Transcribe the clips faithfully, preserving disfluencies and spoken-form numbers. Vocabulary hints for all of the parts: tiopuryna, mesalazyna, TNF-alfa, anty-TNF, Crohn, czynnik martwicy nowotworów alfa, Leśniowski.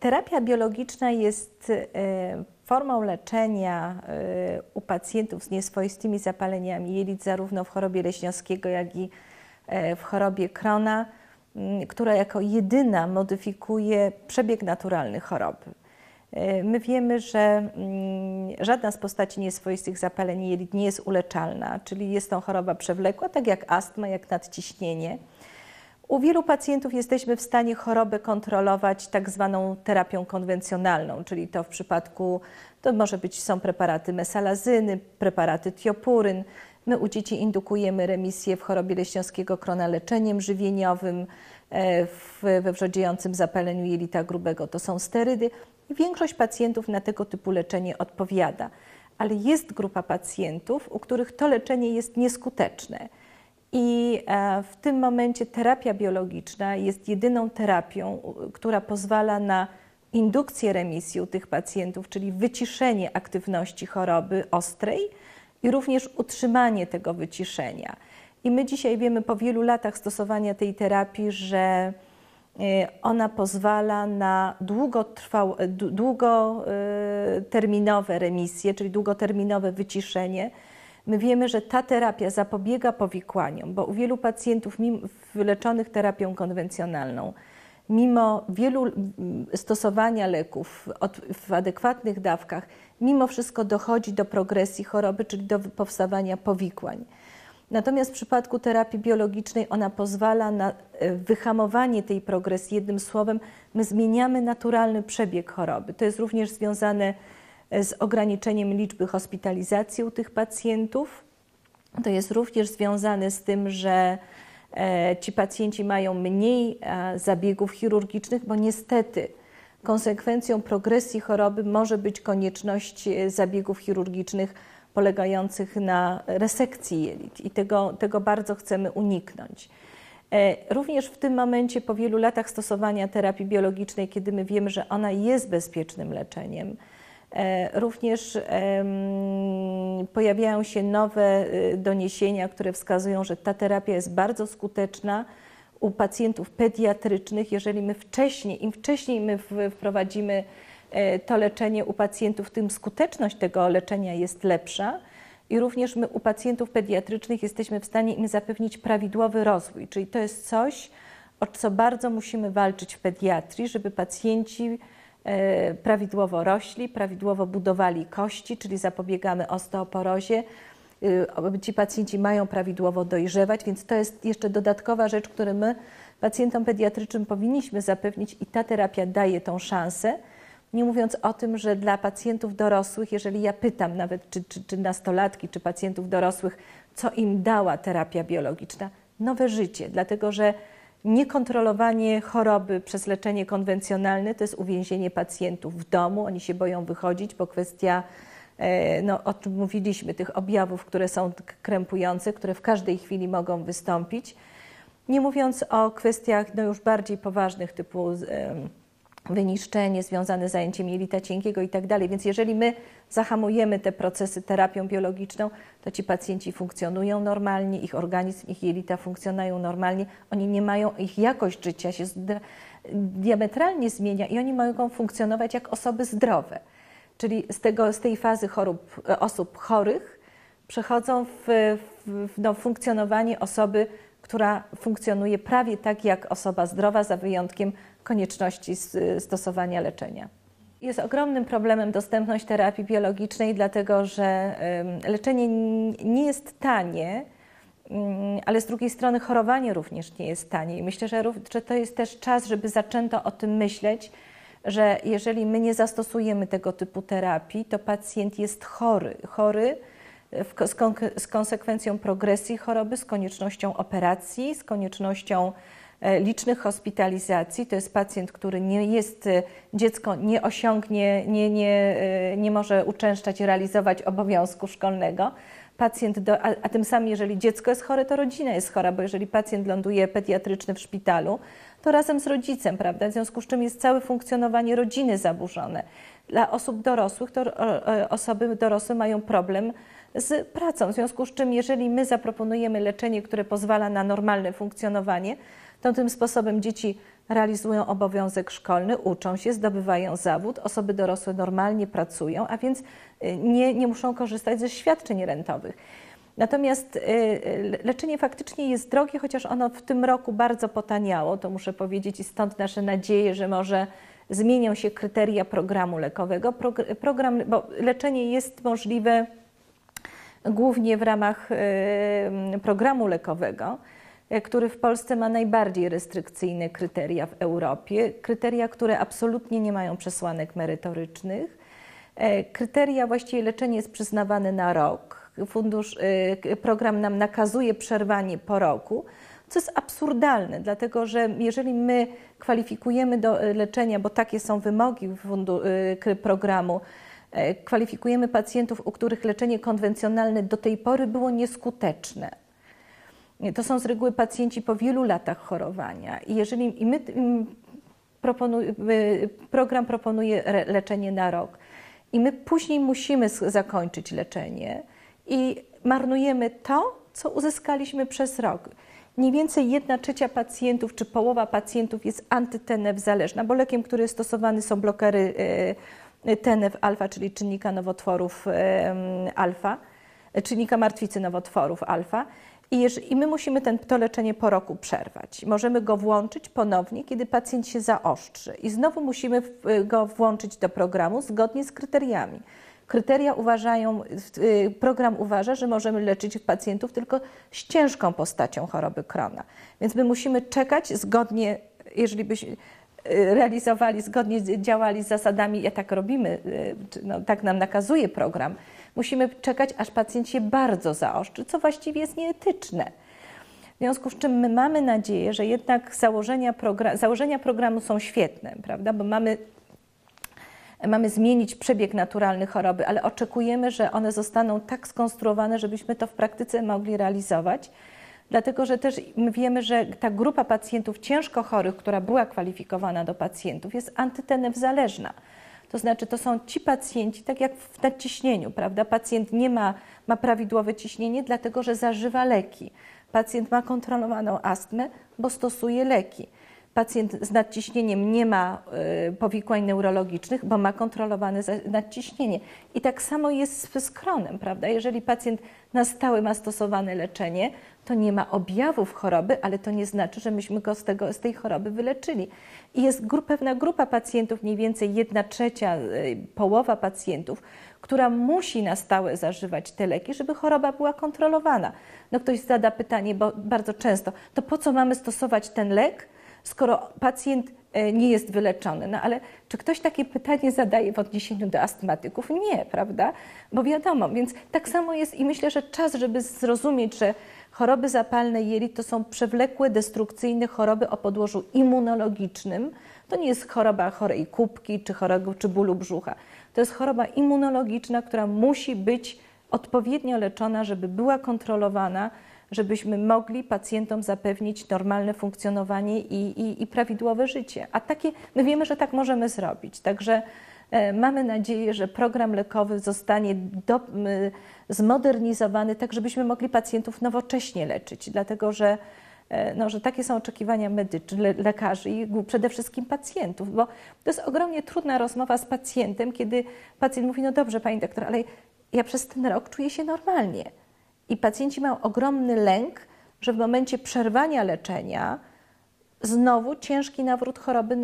Terapia biologiczna jest formą leczenia u pacjentów z nieswoistymi zapaleniami jelit zarówno w chorobie Leśniowskiego, jak i w chorobie Crohna, która jako jedyna modyfikuje przebieg naturalny choroby. My wiemy, że żadna z postaci nieswoistych zapaleń jelit nie jest uleczalna, czyli jest to choroba przewlekła, tak jak astma, jak nadciśnienie. U wielu pacjentów jesteśmy w stanie chorobę kontrolować tak zwaną terapią konwencjonalną, czyli to w przypadku, to może być, są preparaty mesalazyny, preparaty tiopuryn. My u dzieci indukujemy remisję w chorobie Leśniowskiego Crohna leczeniem żywieniowym, w, we wrzodziejącym zapaleniu jelita grubego to są sterydy. Większość pacjentów na tego typu leczenie odpowiada, ale jest grupa pacjentów, u których to leczenie jest nieskuteczne. I w tym momencie terapia biologiczna jest jedyną terapią, która pozwala na indukcję remisji u tych pacjentów, czyli wyciszenie aktywności choroby ostrej i również utrzymanie tego wyciszenia. I my dzisiaj wiemy po wielu latach stosowania tej terapii, że ona pozwala na długoterminowe remisje, czyli długoterminowe wyciszenie. My wiemy, że ta terapia zapobiega powikłaniom, bo u wielu pacjentów leczonych terapią konwencjonalną, mimo wielu stosowania leków w adekwatnych dawkach, mimo wszystko dochodzi do progresji choroby, czyli do powstawania powikłań. Natomiast w przypadku terapii biologicznej ona pozwala na wyhamowanie tej progresji. Jednym słowem, my zmieniamy naturalny przebieg choroby. To jest również związane z ograniczeniem liczby hospitalizacji u tych pacjentów. To jest również związane z tym, że ci pacjenci mają mniej zabiegów chirurgicznych, bo niestety konsekwencją progresji choroby może być konieczność zabiegów chirurgicznych polegających na resekcji jelit i tego, tego bardzo chcemy uniknąć. Również w tym momencie, po wielu latach stosowania terapii biologicznej, kiedy my wiemy, że ona jest bezpiecznym leczeniem, również pojawiają się nowe doniesienia, które wskazują, że ta terapia jest bardzo skuteczna u pacjentów pediatrycznych. Jeżeli my wcześniej, im wcześniej my wprowadzimy to leczenie u pacjentów, tym skuteczność tego leczenia jest lepsza i również my u pacjentów pediatrycznych jesteśmy w stanie im zapewnić prawidłowy rozwój, czyli to jest coś, o co bardzo musimy walczyć w pediatrii, żeby pacjenci prawidłowo rośli, prawidłowo budowali kości, czyli zapobiegamy osteoporozie. Ci pacjenci mają prawidłowo dojrzewać, więc to jest jeszcze dodatkowa rzecz, którą my pacjentom pediatrycznym powinniśmy zapewnić i ta terapia daje tą szansę. Nie mówiąc o tym, że dla pacjentów dorosłych, jeżeli ja pytam nawet czy, czy, czy nastolatki, czy pacjentów dorosłych, co im dała terapia biologiczna, nowe życie, dlatego że niekontrolowanie choroby przez leczenie konwencjonalne to jest uwięzienie pacjentów w domu, oni się boją wychodzić, bo kwestia, no, o czym mówiliśmy, tych objawów, które są krępujące, które w każdej chwili mogą wystąpić. Nie mówiąc o kwestiach no, już bardziej poważnych typu wyniszczenie związane z zajęciem jelita cienkiego i tak dalej. Więc jeżeli my zahamujemy te procesy terapią biologiczną, to ci pacjenci funkcjonują normalnie, ich organizm, ich jelita funkcjonują normalnie, oni nie mają, ich jakość życia się diametralnie zmienia i oni mogą funkcjonować jak osoby zdrowe. Czyli z, tego, z tej fazy chorób, osób chorych przechodzą w, w no, funkcjonowanie osoby, która funkcjonuje prawie tak jak osoba zdrowa, za wyjątkiem konieczności stosowania leczenia. Jest ogromnym problemem dostępność terapii biologicznej, dlatego że leczenie nie jest tanie, ale z drugiej strony chorowanie również nie jest tanie. I myślę, że to jest też czas, żeby zaczęto o tym myśleć, że jeżeli my nie zastosujemy tego typu terapii, to pacjent jest chory, chory z konsekwencją progresji choroby, z koniecznością operacji, z koniecznością licznych hospitalizacji. To jest pacjent, który nie jest, dziecko nie osiągnie, nie, nie, nie może uczęszczać, realizować obowiązku szkolnego. Pacjent do, a, a tym samym, jeżeli dziecko jest chore, to rodzina jest chora, bo jeżeli pacjent ląduje pediatryczny w szpitalu, to razem z rodzicem, prawda? W związku z czym jest całe funkcjonowanie rodziny zaburzone. Dla osób dorosłych, to osoby dorosłe mają problem z pracą, w związku z czym jeżeli my zaproponujemy leczenie, które pozwala na normalne funkcjonowanie, To tym sposobem dzieci realizują obowiązek szkolny, uczą się, zdobywają zawód, osoby dorosłe normalnie pracują, a więc nie, nie muszą korzystać ze świadczeń rentowych. Natomiast leczenie faktycznie jest drogie, chociaż ono w tym roku bardzo potaniało, to muszę powiedzieć, i stąd nasze nadzieje, że może zmienią się kryteria programu lekowego. Program, bo leczenie jest możliwe głównie w ramach programu lekowego, który w Polsce ma najbardziej restrykcyjne kryteria w Europie, kryteria, które absolutnie nie mają przesłanek merytorycznych. Kryteria, właściwie leczenie jest przyznawane na rok, fundusz, program nam nakazuje przerwanie po roku, co jest absurdalne, dlatego że jeżeli my kwalifikujemy do leczenia, bo takie są wymogi programu, kwalifikujemy pacjentów, u których leczenie konwencjonalne do tej pory było nieskuteczne. To są z reguły pacjenci po wielu latach chorowania. I jeżeli i my, program proponuje leczenie na rok i my później musimy zakończyć leczenie i marnujemy to, co uzyskaliśmy przez rok. Mniej więcej jedna trzecia pacjentów czy połowa pacjentów jest anty-T N F zależna, bo lekiem, który jest stosowany, są blokery T N F alfa, czyli czynnika nowotworów alfa, czynnika martwicy nowotworów alfa. I, jeżeli, I my musimy ten, to leczenie po roku przerwać. Możemy go włączyć ponownie, kiedy pacjent się zaostrzy. I znowu musimy go włączyć do programu zgodnie z kryteriami. Kryteria uważają, program uważa, że możemy leczyć pacjentów tylko z ciężką postacią choroby Crohna. Więc my musimy czekać zgodnie, jeżeli byśmy realizowali, zgodnie działali z zasadami, ja tak robimy, no, tak nam nakazuje program, musimy czekać, aż pacjent się bardzo zaostrzy, co właściwie jest nieetyczne. W związku z czym my mamy nadzieję, że jednak założenia, program, założenia programu są świetne, prawda? Bo mamy, mamy zmienić przebieg naturalny choroby, ale oczekujemy, że one zostaną tak skonstruowane, żebyśmy to w praktyce mogli realizować. Dlatego, że też wiemy, że ta grupa pacjentów ciężko chorych, która była kwalifikowana do pacjentów, jest anty-T N F zależna. To znaczy, to są ci pacjenci, tak jak w nadciśnieniu, prawda? Pacjent nie ma, ma prawidłowe ciśnienie, dlatego że zażywa leki. Pacjent ma kontrolowaną astmę, bo stosuje leki. Pacjent z nadciśnieniem nie ma powikłań neurologicznych, bo ma kontrolowane nadciśnienie. I tak samo jest z Crohnem, prawda? Jeżeli pacjent na stałe ma stosowane leczenie, to nie ma objawów choroby, ale to nie znaczy, że myśmy go z, tego, z tej choroby wyleczyli. I jest grup, pewna grupa pacjentów, mniej więcej jedna trzecia, połowa pacjentów, która musi na stałe zażywać te leki, żeby choroba była kontrolowana. No ktoś zada pytanie, bo bardzo często, to po co mamy stosować ten lek, skoro pacjent nie jest wyleczony? No ale czy ktoś takie pytanie zadaje w odniesieniu do astmatyków? Nie, prawda? Bo wiadomo, więc tak samo jest i myślę, że czas, żeby zrozumieć, że choroby zapalne jelit to są przewlekłe, destrukcyjne choroby o podłożu immunologicznym. To nie jest choroba chorej kubki czy, chorego, czy bólu brzucha. To jest choroba immunologiczna, która musi być odpowiednio leczona, żeby była kontrolowana, żebyśmy mogli pacjentom zapewnić normalne funkcjonowanie i, i, i prawidłowe życie. A takie, my wiemy, że tak możemy zrobić. Także e, mamy nadzieję, że program lekowy zostanie do, e, zmodernizowany, tak żebyśmy mogli pacjentów nowocześnie leczyć, dlatego że, e, no, że takie są oczekiwania medyczne, le, lekarzy i przede wszystkim pacjentów, bo to jest ogromnie trudna rozmowa z pacjentem, kiedy pacjent mówi, no dobrze pani doktor, ale ja przez ten rok czuję się normalnie. I pacjenci mają ogromny lęk, że w momencie przerwania leczenia znowu ciężki nawrót choroby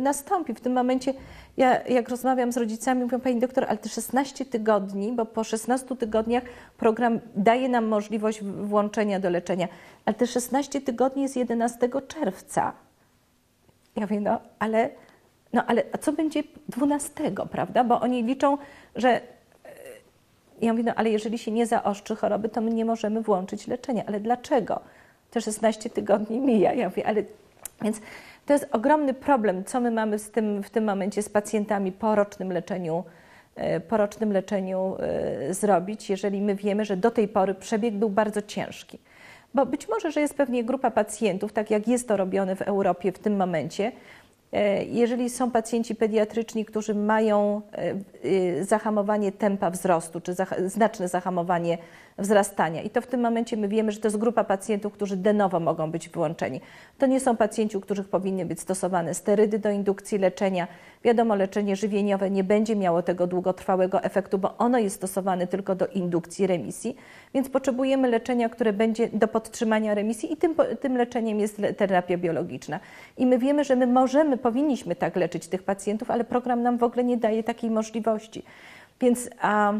nastąpi. W tym momencie, ja, jak rozmawiam z rodzicami, mówię, pani doktor, ale te szesnaście tygodni, bo po szesnastu tygodniach program daje nam możliwość włączenia do leczenia, ale te szesnaście tygodni jest jedenastego czerwca. Ja mówię, no ale, no, ale a co będzie dwunastego, prawda? Bo oni liczą, że... Ja mówię, no ale jeżeli się nie zaostrzy choroby, to my nie możemy włączyć leczenia. Ale dlaczego? Te szesnaście tygodni mija. Ja mówię, ale... Więc to jest ogromny problem, co my mamy z tym, w tym momencie z pacjentami po rocznym leczeniu, po rocznym leczeniu zrobić, jeżeli my wiemy, że do tej pory przebieg był bardzo ciężki. Bo być może, że jest pewnie grupa pacjentów, tak jak jest to robione w Europie w tym momencie, Jeżeli są pacjenci pediatryczni, którzy mają zahamowanie tempa wzrostu, czy znaczne zahamowanie wzrastania, i to w tym momencie my wiemy, że to jest grupa pacjentów, którzy de novo mogą być wyłączeni. To nie są pacjenci, u których powinny być stosowane sterydy do indukcji leczenia. Wiadomo, leczenie żywieniowe nie będzie miało tego długotrwałego efektu, bo ono jest stosowane tylko do indukcji remisji, więc potrzebujemy leczenia, które będzie do podtrzymania remisji, i tym, tym leczeniem jest terapia biologiczna. I my wiemy, że my możemy, powinniśmy tak leczyć tych pacjentów, ale program nam w ogóle nie daje takiej możliwości. Więc a,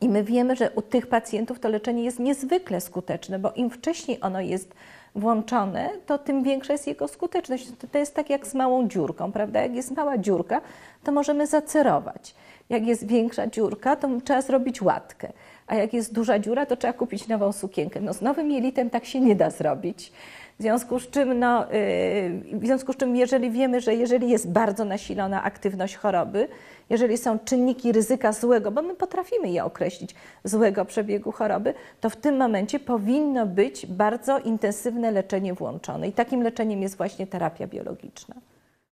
i my wiemy, że u tych pacjentów to leczenie jest niezwykle skuteczne, bo im wcześniej ono jest włączone, to tym większa jest jego skuteczność. To jest tak jak z małą dziurką, prawda? Jak jest mała dziurka, to możemy zacerować. Jak jest większa dziurka, to trzeba zrobić łatkę. A jak jest duża dziura, to trzeba kupić nową sukienkę. No z nowym jelitem tak się nie da zrobić. W związku z czym, no, w związku z czym jeżeli wiemy, że jeżeli jest bardzo nasilona aktywność choroby, jeżeli są czynniki ryzyka złego, bo my potrafimy je określić, złego przebiegu choroby, to w tym momencie powinno być bardzo intensywne leczenie włączone. I takim leczeniem jest właśnie terapia biologiczna.